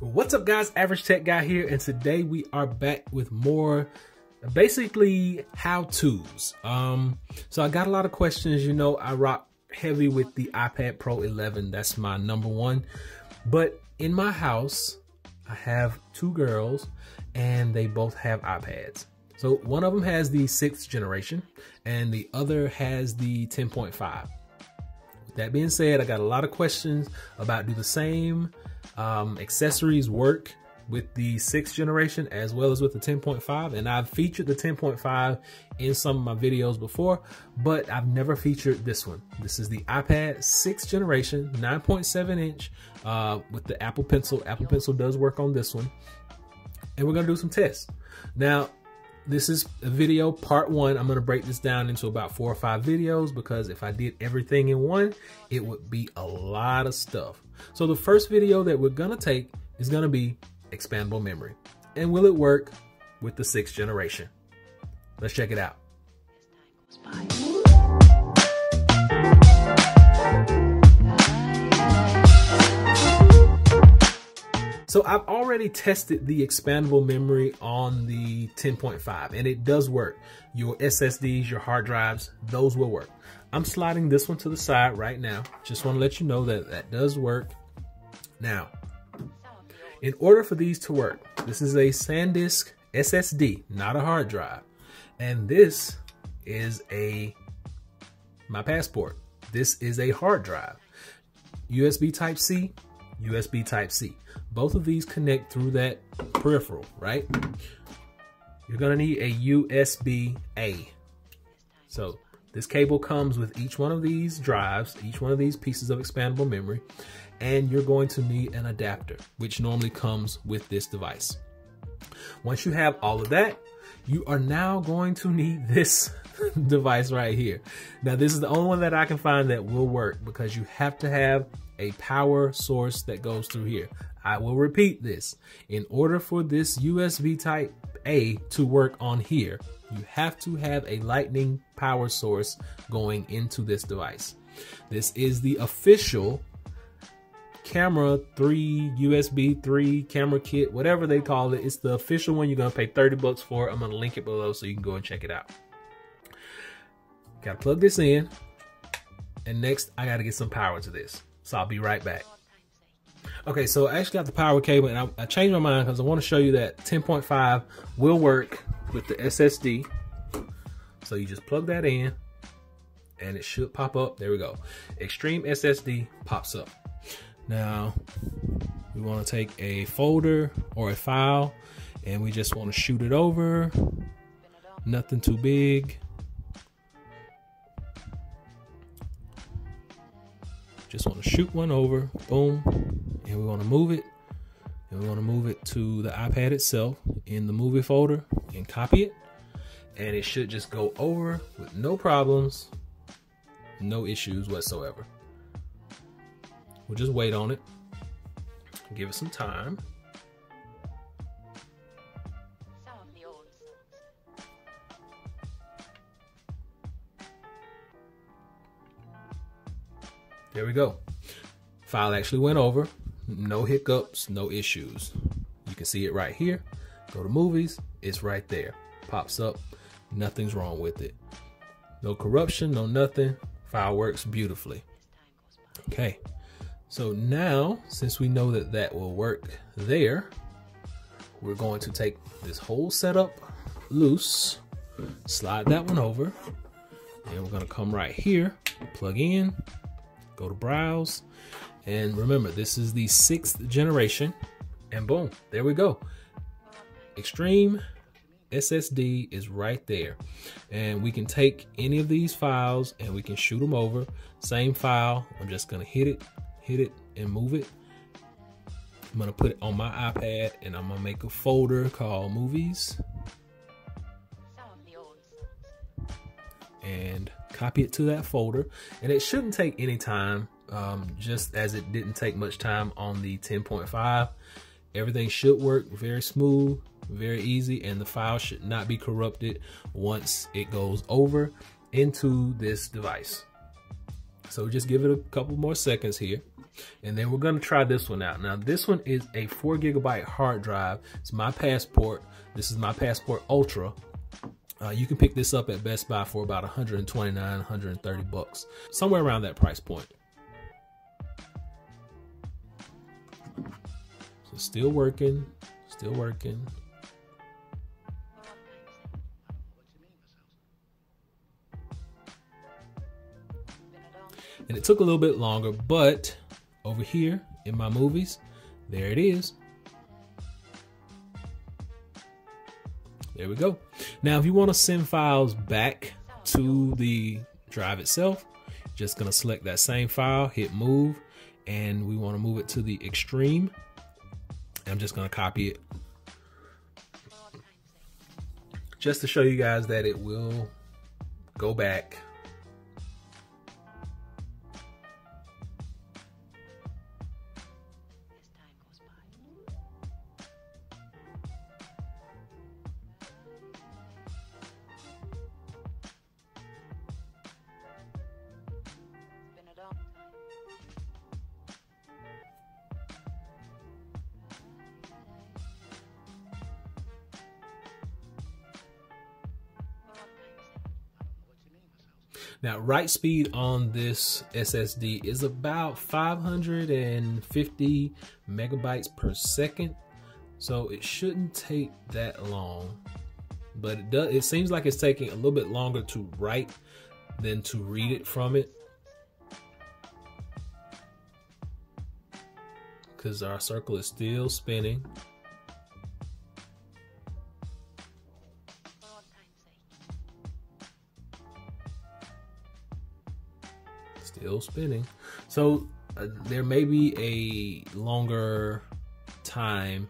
What's up guys, Average Tech Guy here, and today we are back with more basically how-tos. So I got a lot of questions. You know, I rock heavy with the iPad Pro 11. That's my number one. But in my house, I have two girls and they both have iPads. So one of them has the 6th generation and the other has the 10.5. With that being said, I got a lot of questions about do the same accessories work with the 6th generation as well as with the 10.5, and I've featured the 10.5 in some of my videos before, but I've never featured this one. This is the iPad 6th generation 9.7 inch with the Apple Pencil. Apple Pencil does work on this one, and we're gonna do some tests. Now this is a video part one. I'm gonna break this down into about 4 or 5 videos, because if I did everything in one, it would be a lot of stuff. So the first video that we're gonna take is gonna be expandable memory. And will it work with the 6th generation? Let's check it out. So I've already tested the expandable memory on the 10.5, and it does work. Your SSDs, your hard drives, those will work. I'm sliding this one to the side right now. Just want to let you know that that does work. Now, in order for these to work, this is a SanDisk SSD, not a hard drive. And this is my passport. This is a hard drive. USB Type C, USB Type C. Both of these connect through that peripheral, right? You're gonna need a USB A. So this cable comes with each one of these drives, each one of these pieces of expandable memory, and you're going to need an adapter, which normally comes with this device. Once you have all of that, you are now going to need this device right here. Now this is the only one that I can find that will work, because you have to have a power source that goes through here. I will repeat this. In order for this USB Type A to work on here, you have to have a lightning power source going into this device. This is the official camera 3 USB 3 camera kit, whatever they call it. It's the official one. You're gonna pay 30 bucks for it. I'm gonna link it below so you can go and check it out. Gotta plug this in, and next I gotta get some power to this. So I'll be right back. Okay, so I actually got the power cable, and I changed my mind because I want to show you that 10.5 will work with the SSD. So you just plug that in and it should pop up. There we go. Extreme SSD pops up. Now we want to take a folder or a file, and we just want to shoot it over. Nothing too big. Just want to shoot one over, boom, and we want to move it, and we want to move it to the iPad itself in the movie folder and copy it, and it should just go over with no problems, no issues whatsoever. We'll just wait on it, give it some time. There we go. File actually went over. No hiccups, no issues. You can see it right here. Go to movies, it's right there. Pops up, nothing's wrong with it. No corruption, no nothing. File works beautifully. Okay, so now, since we know that that will work there, we're going to take this whole setup loose, slide that one over, and we're gonna come right here, plug in, go to browse, and remember this is the 6th generation, and boom, there we go. Extreme SSD is right there, and we can take any of these files and we can shoot them over. Same file, I'm just gonna hit it and move it. I'm gonna put it on my iPad, and I'm gonna make a folder called movies and copy it to that folder, and it shouldn't take any time, just as it didn't take much time on the 10.5. Everything should work very smooth, very easy, and the file should not be corrupted once it goes over into this device. So just give it a couple more seconds here. And then we're gonna try this one out. Now this one is a 4 gigabyte hard drive. It's my Passport. This is my Passport Ultra. You can pick this up at Best Buy for about 129, 130 bucks, somewhere around that price point. So still working, still working. And it took a little bit longer, but over here in my movies, there it is. There we go. Now, if you want to send files back to the drive itself, just going to select that same file, hit move, and we want to move it to the extreme. I'm just going to copy it just to show you guys that it will go back. Now, write speed on this SSD is about 550 megabytes per second, so it shouldn't take that long. But it does. It seems like it's taking a little bit longer to write than to read it from it, because our circle is still spinning. Still spinning. So there may be a longer time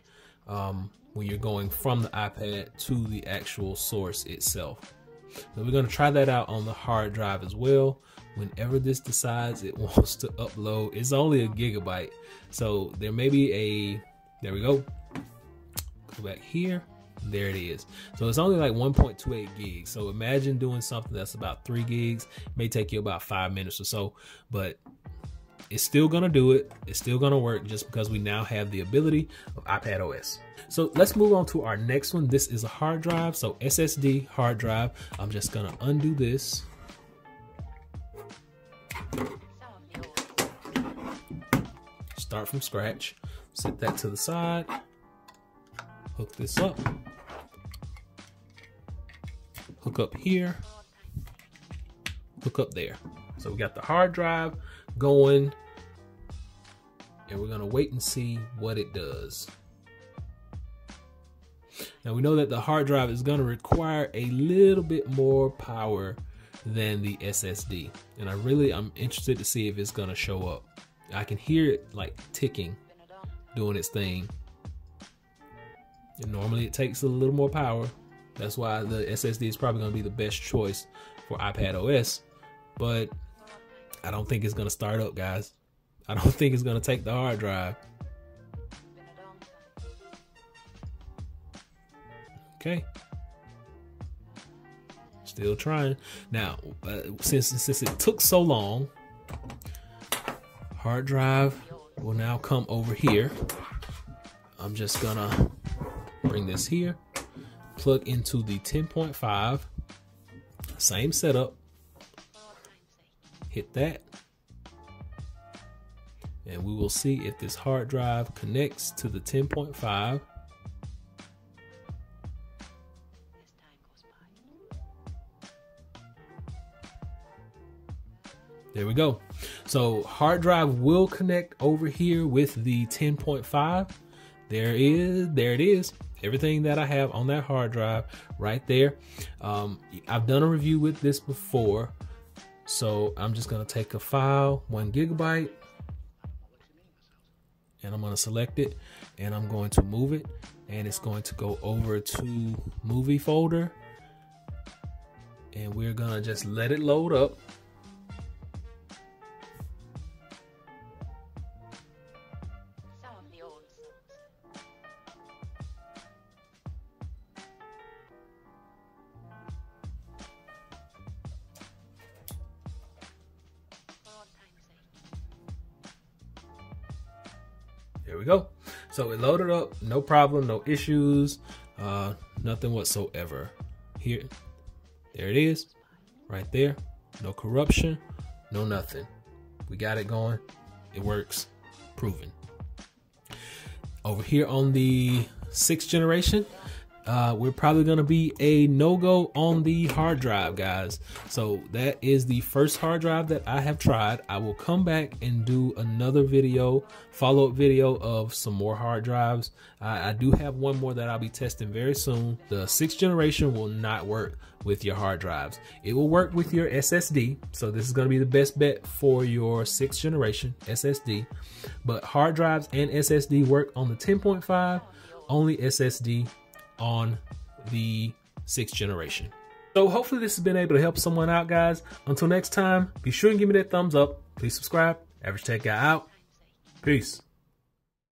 when you're going from the iPad to the actual source itself. So we're going to try that out on the hard drive as well. Whenever this decides it wants to upload, it's only a gigabyte, so there may be a, there we go, go back here, there it is. So it's only like 1.28 gigs. So imagine doing something that's about 3 gigs. It may take you about 5 minutes or so, but it's still gonna do it. It's still gonna work just because we now have the ability of iPadOS. So let's move on to our next one. This is a hard drive, so SSD hard drive. I'm just gonna undo this. Start from scratch. Set that to the side. Hook this up. Hook up here, hook up there. So we got the hard drive going, and we're gonna wait and see what it does. Now we know that the hard drive is gonna require a little bit more power than the SSD. And I'm interested to see if it's gonna show up. I can hear it like ticking, doing its thing. And normally it takes a little more power. That's why the SSD is probably going to be the best choice for iPadOS, but I don't think it's going to start up, guys. I don't think it's going to take the hard drive. Okay. Still trying. Now, since it took so long, hard drive will now come over here. I'm just going to bring this here, plug into the 10.5, same setup, hit that, and we will see if this hard drive connects to the 10.5. There we go. So hard drive will connect over here with the 10.5. There it is. Everything that I have on that hard drive right there. I've done a review with this before, so I'm just gonna take a file, 1 gigabyte, and I'm gonna select it, and I'm going to move it, and it's going to go over to movie folder, and we're gonna just let it load up. we go. So it loaded up, no problem, no issues, nothing whatsoever. Here, there it is, right there. No corruption, no nothing. We got it going. It works, proven. Over here on the 6th generation, we're probably gonna be a no-go on the hard drive, guys. So that is the first hard drive that I have tried. I will come back and do another video, follow-up video of some more hard drives. I do have one more that I'll be testing very soon. The 6th generation will not work with your hard drives. It will work with your SSD. So this is gonna be the best bet for your 6th generation SSD. But hard drives and SSD work on the 10.5, only SSD on the 6th generation. So hopefully this has been able to help someone out, guys. Until next time, be sure and give me that thumbs up. Please subscribe. Average Tech Guy out. Peace.